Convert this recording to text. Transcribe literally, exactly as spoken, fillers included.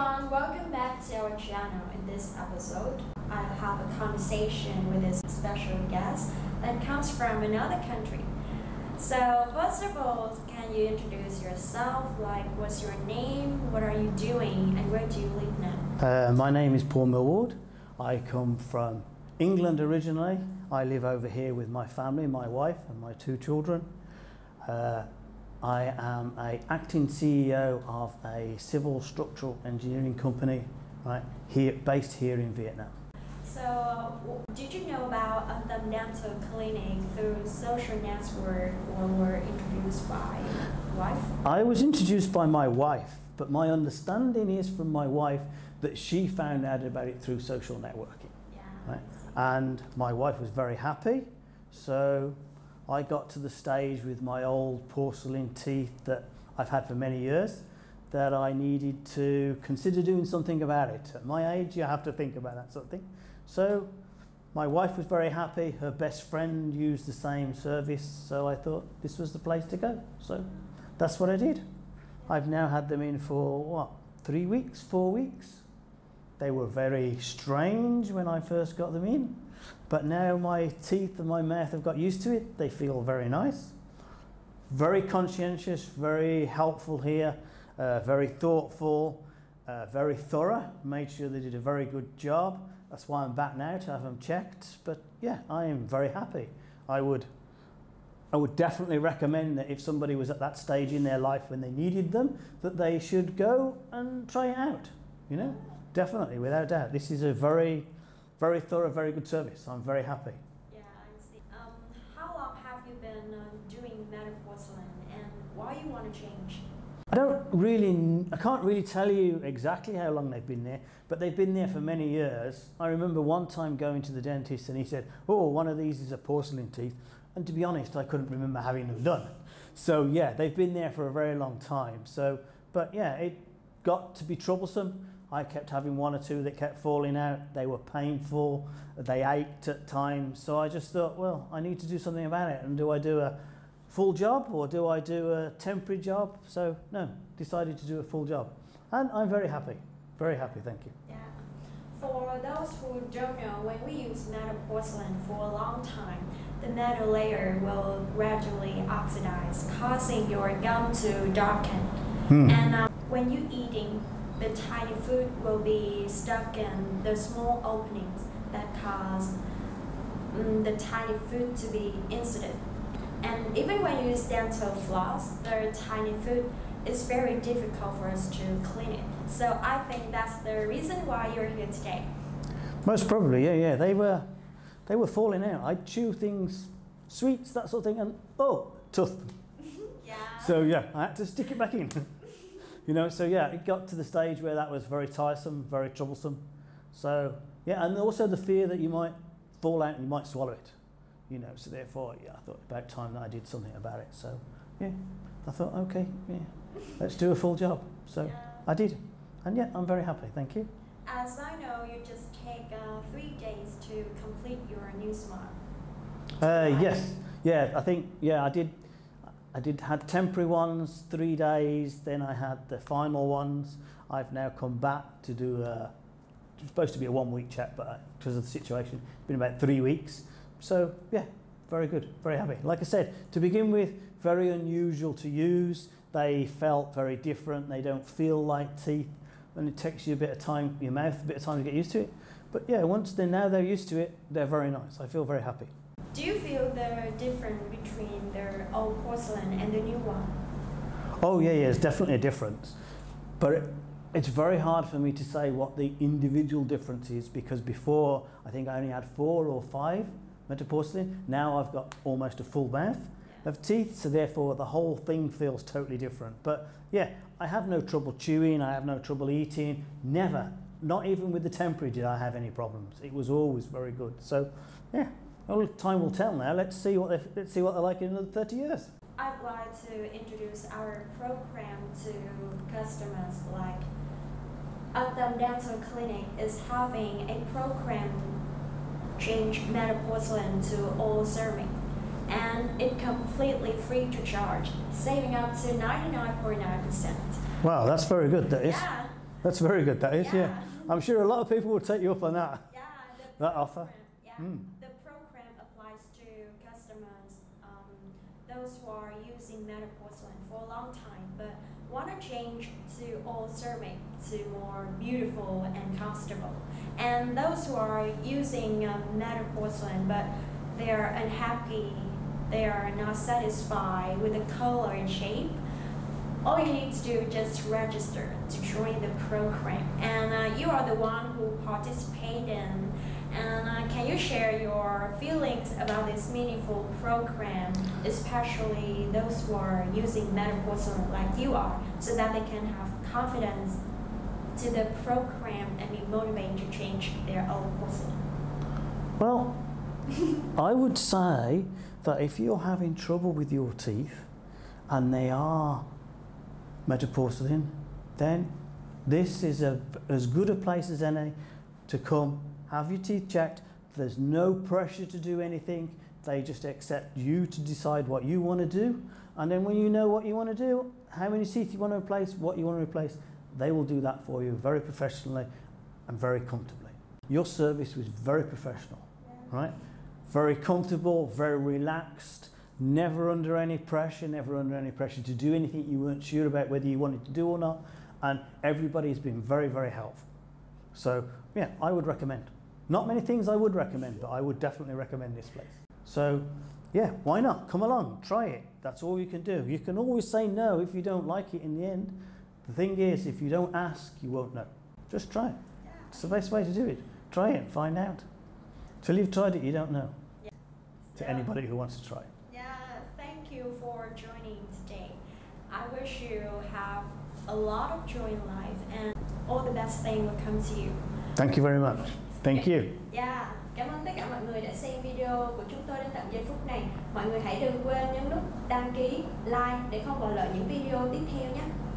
everyone, welcome back to our channel. In this episode, I have a conversation with a special guest that comes from another country. So first of all, can you introduce yourself? Like, what's your name, what are you doing, and where do you live now? Uh, my name is Paul Millward. I come from England originally. I live over here with my family, my wife and my two children. Uh, I am an acting C E O of a civil structural engineering company, right, here, based here in Vietnam. So, uh, did you know about Ân Tâm Dental Clinic through social network, or were introduced by your wife? I was introduced by my wife, but my understanding is from my wife that she found out about it through social networking. Yeah, right? And my wife was very happy, so I got to the stage with my old porcelain teeth that I've had for many years that I needed to consider doing something about it. At my age, you have to think about that sort of thing. So my wife was very happy. Her best friend used the same service, so I thought this was the place to go. So that's what I did. I've now had them in for, what, three weeks, four weeks? They were very strange when I first got them in, but now my teeth and my mouth have got used to it. They feel very nice, very conscientious, very helpful here, uh, very thoughtful, uh, very thorough. Made sure they did a very good job. That's why I'm back now to have them checked. But yeah, I am very happy. I would, I would definitely recommend that if somebody was at that stage in their life when they needed them, that they should go and try it out, you know? Definitely, without doubt. This is a very, very thorough, very good service. I'm very happy. Yeah, I see. Um, how long have you been uh, doing metal porcelain, and why you want to change? I don't really, I can't really tell you exactly how long they've been there, but they've been there for many years. I remember one time going to the dentist and he said, oh, one of these is a porcelain teeth. And to be honest, I couldn't remember having them done. So yeah, they've been there for a very long time. So, but yeah, it got to be troublesome. I kept having one or two that kept falling out. They were painful, they ached at times. So I just thought, well, I need to do something about it. And do I do a full job or do I do a temporary job? So no, decided to do a full job. And I'm very happy, very happy, thank you. Yeah. For those who don't know, when we use metal porcelain for a long time, the metal layer will gradually oxidize, causing your gum to darken. Hmm. And um, when you're eating, the tiny food will be stuck in the small openings that cause um, the tiny food to be incident. And even when you use dental floss, the tiny food is very difficult for us to clean it. So I think that's the reason why you're here today. Most probably, yeah, yeah. They were, they were falling out. I chew things, sweets, that sort of thing, and oh, tough. Yeah. So yeah, I had to stick it back in. You know, so yeah, it got to the stage where that was very tiresome, very troublesome. So yeah, and also the fear that you might fall out and you might swallow it. You know, so therefore, yeah, I thought about time that I did something about it. So yeah, I thought, okay, yeah, let's do a full job. So yeah. I did, and yeah, I'm very happy. Thank you. As I know, you just take uh, three days to complete your new smile. Uh, yes, yeah, I think yeah, I did. I did had temporary ones, three days, then I had the final ones. I've now come back to do a, it was supposed to be a one week check, but because of the situation, it's been about three weeks. So yeah, very good, very happy. Like I said, to begin with, very unusual to use. They felt very different. They don't feel like teeth, and it takes you a bit of time, your mouth a bit of time to get used to it. But yeah, once they're now they're used to it, they're very nice. I feel very happy. Do you feel the difference between the old porcelain and the new one? Oh yeah, yeah, there's definitely a difference. But it, it's very hard for me to say what the individual difference is, because before I think I only had four or five metal porcelain. Now I've got almost a full mouth of teeth, so therefore the whole thing feels totally different. But yeah, I have no trouble chewing, I have no trouble eating, never. Not even with the temporary did I have any problems. It was always very good, so yeah. Well, time will tell now. Let's see what they, let's see what they're like in another thirty years. I'd like to introduce our program to customers. Like, Ân Tâm Dental Clinic is having a program to change metal porcelain to all ceramic, and it completely free to charge, saving up to ninety-nine point nine percent. Wow, that's very good. That is. Yeah. That's very good, that is, yeah. yeah. I'm sure a lot of people will take you up on that, yeah, the that program, offer. Yeah, mm. The program applies to customers, um, those who are using metal porcelain for a long time, but want to change to all ceramic, to more beautiful and comfortable. And those who are using um, metal porcelain, but they're unhappy, they are not satisfied with the color and shape, all you need to do is just register to join the program. And uh, you are the one who participated in. And uh, can you share your feelings about this meaningful program, especially those who are using metal porcelain like you are, so that they can have confidence to the program and be motivated to change their own porcelain? Well, I would say that if you're having trouble with your teeth and they are metal porcelain, then this is a, as good a place as any to come, have your teeth checked. There's no pressure to do anything. They just accept you to decide what you want to do. And then when you know what you want to do, how many teeth you want to replace, what you want to replace, they will do that for you very professionally and very comfortably. Your service was very professional, right? Very comfortable, very relaxed, never under any pressure, never under any pressure to do anything you weren't sure about whether you wanted to do or not. And everybody's been very, very helpful. So yeah, I would recommend. Not many things I would recommend, but I would definitely recommend this place. So yeah, why not? Come along, try it. That's all you can do. You can always say no if you don't like it in the end. The thing is, if you don't ask, you won't know. Just try it. Yeah. It's the best way to do it. Try it and find out. Till you've tried it, you don't know. Yeah. To so, anybody who wants to try it. Yeah, thank you for joining today. I wish you have a lot of joy in life, and all the best thing will come to you. Thank you very much. Thank you. Yeah, cảm ơn tất cả mọi người đã xem video của chúng tôi đến tận giây phút này. Mọi người hãy đừng quên nhấn nút đăng ký, like để không bỏ lỡ những video tiếp theo nhé.